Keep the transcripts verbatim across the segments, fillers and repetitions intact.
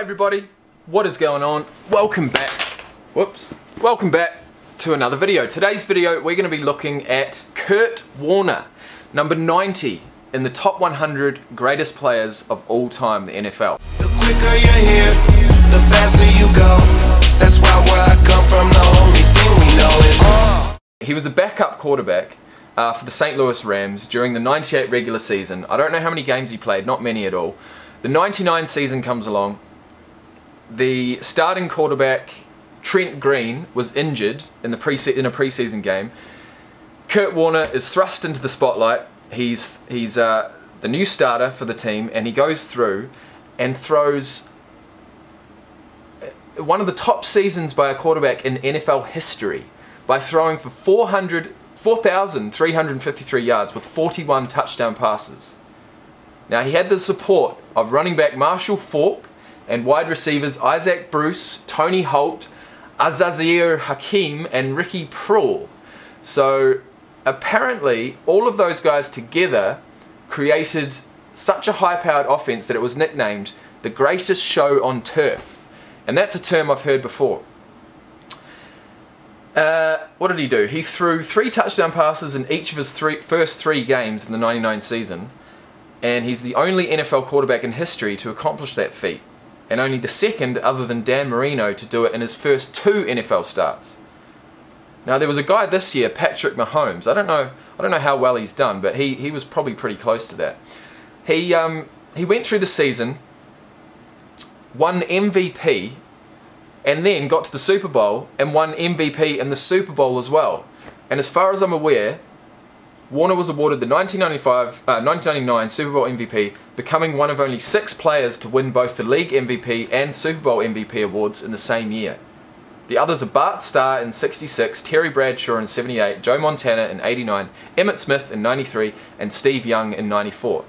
Hi everybody, what is going on? Welcome back, whoops, welcome back to another video. Today's video we're going to be looking at Kurt Warner, number ninety in the top one hundred greatest players of all time, the N F L. The quicker you're here, the faster you go, that's why where I come from the only thing we know is oh. He was the backup quarterback uh, for the Saint Louis Rams during the ninety-eight regular season. I don't know how many games he played, not many at all. The ninety-nine season comes along, the starting quarterback Trent Green was injured in, the pre in a preseason game. Kurt Warner is thrust into the spotlight, he's, he's uh, the new starter for the team, and he goes through and throws one of the top seasons by a quarterback in N F L history by throwing for four thousand three hundred fifty-three yards with forty-one touchdown passes. Now, he had the support of running back Marshall Faulk and wide receivers Isaac Bruce, Tony Holt, Az-Zahir Hakim and Ricky Proehl. So apparently all of those guys together created such a high-powered offense that it was nicknamed the greatest show on turf. And that's a term I've heard before. Uh, what did he do? He threw three touchdown passes in each of his three, first three games in the ninety-nine season. And he's the only N F L quarterback in history to accomplish that feat, and only the second other than Dan Marino to do it in his first two N F L starts. Now there was a guy this year, Patrick Mahomes, I don't know I don't know how well he's done, but he, he was probably pretty close to that. He, um, he went through the season, won M V P, and then got to the Super Bowl and won M V P in the Super Bowl as well. And as far as I'm aware, Warner was awarded the nineteen ninety-five, uh, nineteen ninety-nine Super Bowl M V P, becoming one of only six players to win both the league M V P and Super Bowl M V P awards in the same year. The others are Bart Starr in sixty-six, Terry Bradshaw in seventy-eight, Joe Montana in eighty-nine, Emmitt Smith in ninety-three, and Steve Young in ninety-four.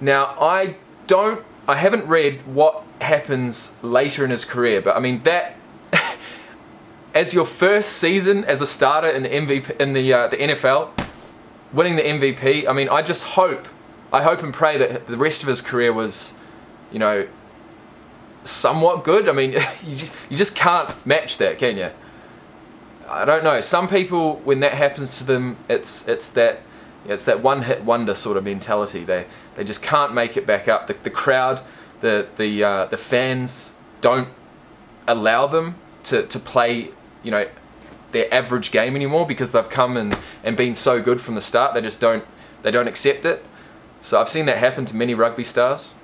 Now, I don't, I haven't read what happens later in his career, but I mean that. As your first season as a starter in the M V P, in the uh, the N F L. Winning the M V P, I mean, I just hope, I hope and pray that the rest of his career was, you know, somewhat good. I mean, you just, you just can't match that, can you? I don't know. Some people, when that happens to them, it's it's that it's that one-hit wonder sort of mentality. They they just can't make it back up. The, the crowd, the the uh, the fans don't allow them to to play, you know, their average game anymore, because they've come and, and been so good from the start. They just don't they don't accept it. So I've seen that happen to many rugby stars,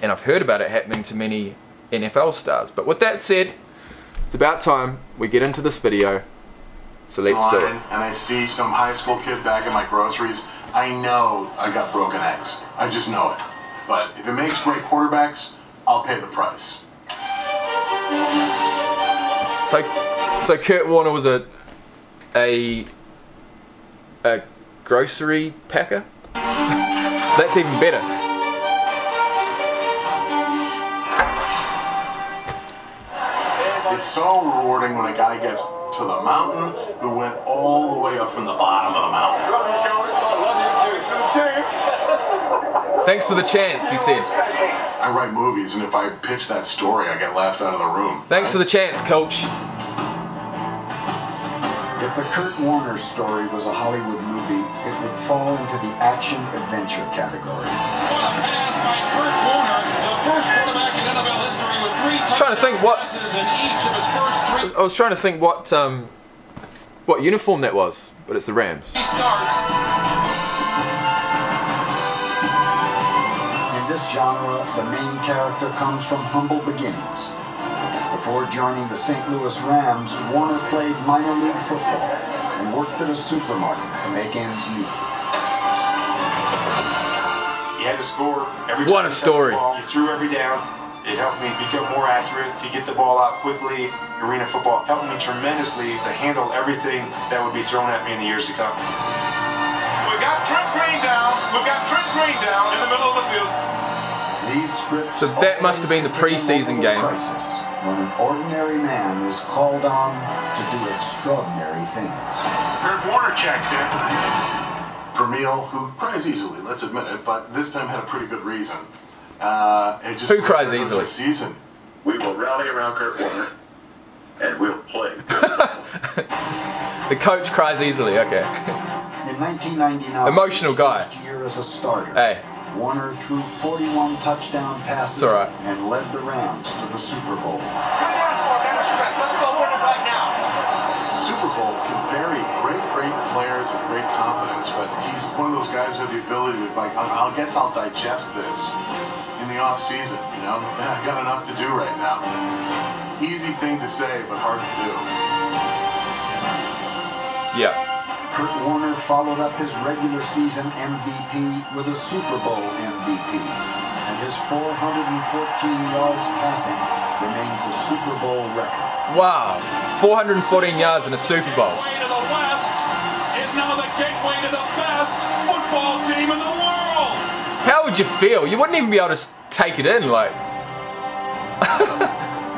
and I've heard about it happening to many N F L stars. But with that said, it's about time we get into this video, so let's do it. And I see some high school kid bagging my groceries. I know I got broken eggs. I just know it. But if it makes great quarterbacks, I'll pay the price. So So Kurt Warner was a a a grocery packer. That's even better. It's so rewarding when a guy gets to the mountain who went all the way up from the bottom of the mountain. Thanks for the chance, he said. I write movies, and if I pitch that story, I get laughed out of the room. Thanks for the chance, coach. If the Kurt Warner story was a Hollywood movie, it would fall into the action-adventure category. What a pass by Kurt Warner, the first quarterback in N F L history with three touchdown passes in each of his first three. I was trying to think what um, what uniform that was, but it's the Rams. He starts. In this genre, the main character comes from humble beginnings. Before joining the Saint Louis Rams, Warner played minor league football and worked at a supermarket to make ends meet. He had to score every time. What a story. He touched the ball, he threw every down. It helped me become more accurate, to get the ball out quickly. Arena football helped me tremendously to handle everything that would be thrown at me in the years to come. We've got Trent Green down. We've got Trent Green down in the middle of the field. These scripts. So that must have been the preseason game. Crisis. When an ordinary man is called on to do extraordinary things. Kurt Warner checks in. Vermeil, who cries easily, let's admit it, but this time had a pretty good reason. Uh, it just Who cries easily? Season. We will rally around Kurt Warner, and we'll play. The coach cries easily. Okay. In nineteen ninety-nine, emotional guy. His first year as a starter, hey. Warner threw forty-one touchdown passes right. and led the Rams to the Super Bowl. Couldn't ask for a better script. Let's go win it right now. The Super Bowl can bury great, great players of great confidence, but he's one of those guys with the ability to, like, I guess I'll digest this in the off season. You know, I got enough to do right now. Easy thing to say, but hard to do. Yeah. Kurt Warner followed up his regular season M V P with a Super Bowl M V P, and his four hundred fourteen yards passing remains a Super Bowl record. Wow, four hundred fourteen yards in a Super Bowl. Gateway to the West is now the gateway to the best football team in the world. How would you feel? You wouldn't even be able to take it in, like.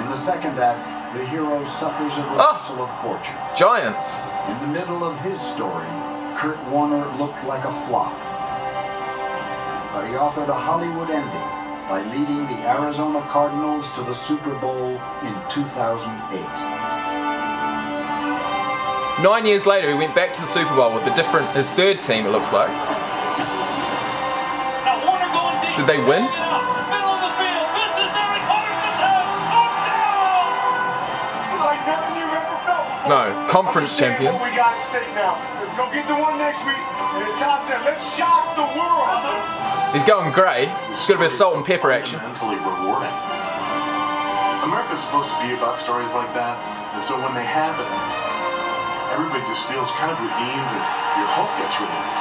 In the second act, the hero suffers a reversal oh, of fortune. Giants. In the middle of his story, Kurt Warner looked like a flop. But he authored a Hollywood ending by leading the Arizona Cardinals to the Super Bowl in two thousand eight. Nine years later, he went back to the Super Bowl with a different, his third team, it looks like. Now Warner going deep. Did they win? No, conference champion. We got at stake now. Let's go get the one next week. And as Todd said, let's shock the world. He's going grey. It's going to be a salt and pepper action. Mentally rewarding. America's supposed to be about stories like that, and so when they happen, everybody just feels kind of redeemed, and your hope gets redeemed.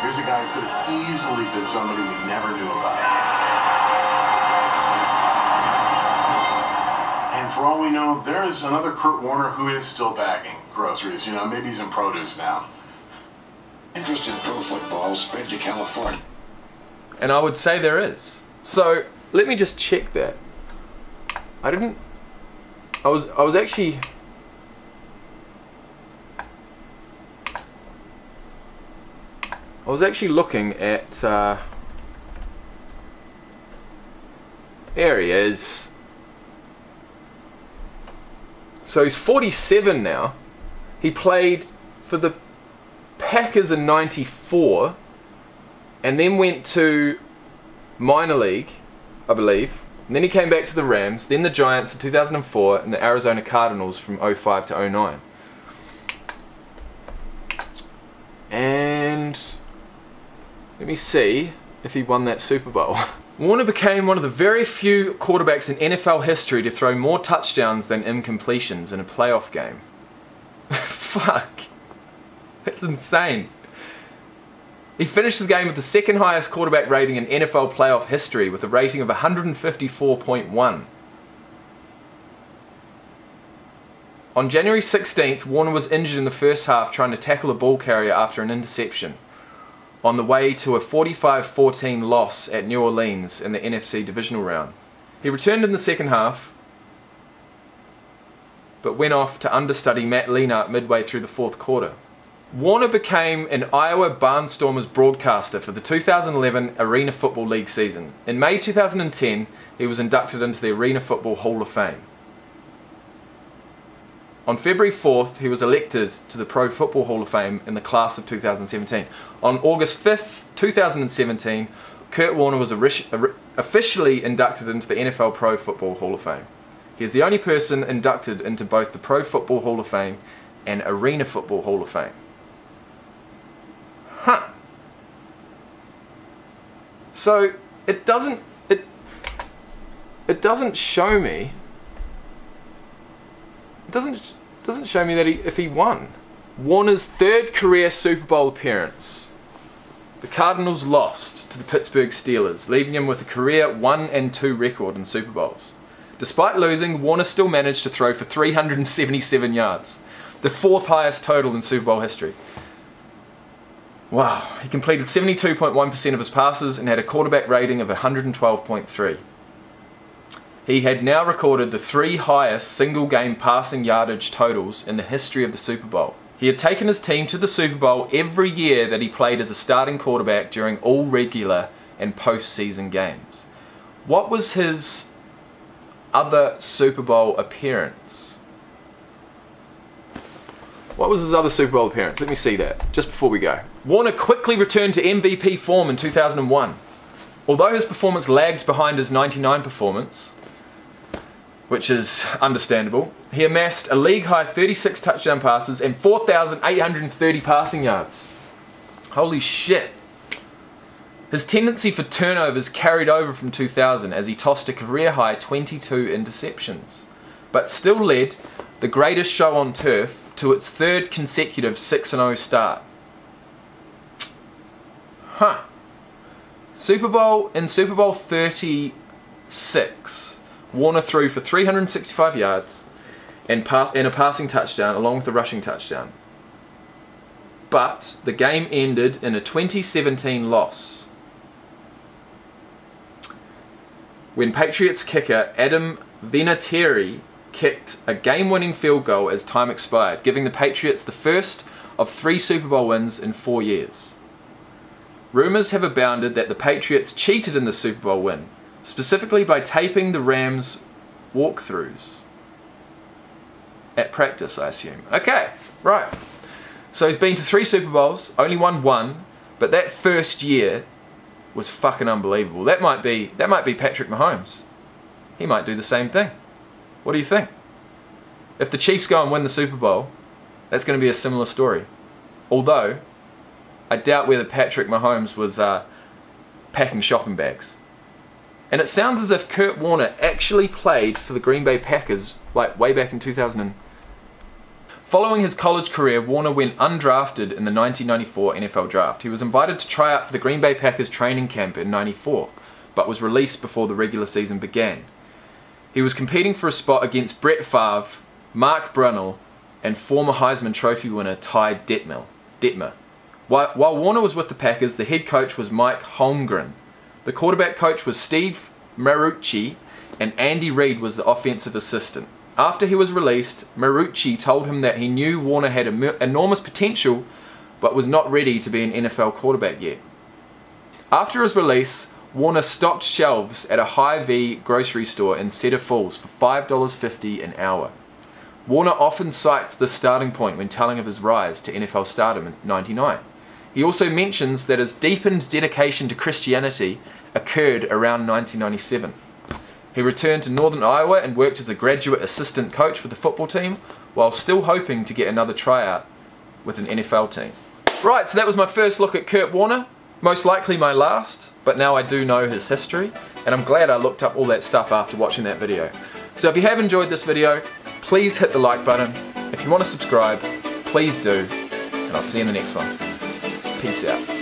Here's a guy who could have easily been somebody we never knew about. And for all we know, there is another Kurt Warner who is still bagging groceries. You know, maybe he's in produce now. Interest in pro football spread to California. And I would say there is. So let me just check that. I didn't. I was. I was actually. I was actually looking at. Uh, there he is. So he's forty-seven now. He played for the Packers in ninety-four and then went to minor league, I believe. And then he came back to the Rams, then the Giants in two thousand four and the Arizona Cardinals from oh five to oh nine. And let me see if he won that Super Bowl. Warner became one of the very few quarterbacks in N F L history to throw more touchdowns than incompletions in a playoff game. Fuck. That's insane. He finished the game with the second highest quarterback rating in N F L playoff history with a rating of one hundred fifty-four point one. On January sixteenth, Warner was injured in the first half trying to tackle a ball carrier after an interception, on the way to a forty-five fourteen loss at New Orleans in the N F C Divisional Round. He returned in the second half, but went off to understudy Matt Leinart midway through the fourth quarter. Warner became an Iowa Barnstormers broadcaster for the two thousand eleven Arena Football League season. In May two thousand ten, he was inducted into the Arena Football Hall of Fame. On February fourth, he was elected to the Pro Football Hall of Fame in the class of two thousand seventeen. On August fifth, two thousand seventeen, Kurt Warner was officially inducted into the N F L Pro Football Hall of Fame. He is the only person inducted into both the Pro Football Hall of Fame and Arena Football Hall of Fame. Huh. So, it doesn't... It, it doesn't show me... It doesn't, doesn't show me that he, if he won. Warner's third career Super Bowl appearance. The Cardinals lost to the Pittsburgh Steelers, leaving him with a career one and two record in Super Bowls. Despite losing, Warner still managed to throw for three hundred seventy-seven yards, the fourth highest total in Super Bowl history. Wow, he completed seventy-two point one percent of his passes and had a quarterback rating of one hundred twelve point three. He had now recorded the three highest single-game passing yardage totals in the history of the Super Bowl. He had taken his team to the Super Bowl every year that he played as a starting quarterback during all regular in postseason games. What was his other Super Bowl appearance? What was his other Super Bowl appearance? Let me see that, just before we go. Warner quickly returned to M V P form in two thousand one. Although his performance lagged behind his ninety-nine performance, which is understandable, he amassed a league-high thirty-six touchdown passes and four thousand eight hundred thirty passing yards. Holy shit. His tendency for turnovers carried over from two thousand as he tossed a career-high twenty-two interceptions, but still led the greatest show on turf to its third consecutive six and oh start. Huh. Super Bowl, in Super Bowl thirty-six, Warner threw for three hundred sixty-five yards and, pass and a passing touchdown along with a rushing touchdown. But the game ended in a twenty seventeen loss when Patriots kicker Adam Vinatieri kicked a game-winning field goal as time expired, giving the Patriots the first of three Super Bowl wins in four years. Rumors have abounded that the Patriots cheated in the Super Bowl win, specifically by taping the Rams' walkthroughs at practice, I assume. Okay, right. So he's been to three Super Bowls, only won one, but that first year was fucking unbelievable. That might be that might be Patrick Mahomes. He might do the same thing. What do you think? If the Chiefs go and win the Super Bowl, that's going to be a similar story. Although, I doubt whether Patrick Mahomes was uh, packing shopping bags. And it sounds as if Kurt Warner actually played for the Green Bay Packers, like, way back in two thousand. Following his college career, Warner went undrafted in the nineteen ninety-four N F L Draft. He was invited to try out for the Green Bay Packers training camp in ninety-four, but was released before the regular season began. He was competing for a spot against Brett Favre, Mark Brunell, and former Heisman Trophy winner Ty Detmer. While, while Warner was with the Packers, the head coach was Mike Holmgren. The quarterback coach was Steve Mariucci, and Andy Reid was the offensive assistant. After he was released, Mariucci told him that he knew Warner had enormous potential, but was not ready to be an N F L quarterback yet. After his release, Warner stocked shelves at a Hy-Vee grocery store in Cedar Falls for five dollars fifty an hour. Warner often cites this starting point when telling of his rise to N F L stardom in ninety-nine. He also mentions that his deepened dedication to Christianity occurred around nineteen ninety-seven. He returned to Northern Iowa and worked as a graduate assistant coach with the football team, while still hoping to get another tryout with an N F L team. Right, so that was my first look at Kurt Warner, most likely my last, but now I do know his history, and I'm glad I looked up all that stuff after watching that video. So if you have enjoyed this video, please hit the like button. If you want to subscribe, please do, and I'll see you in the next one. Peace out.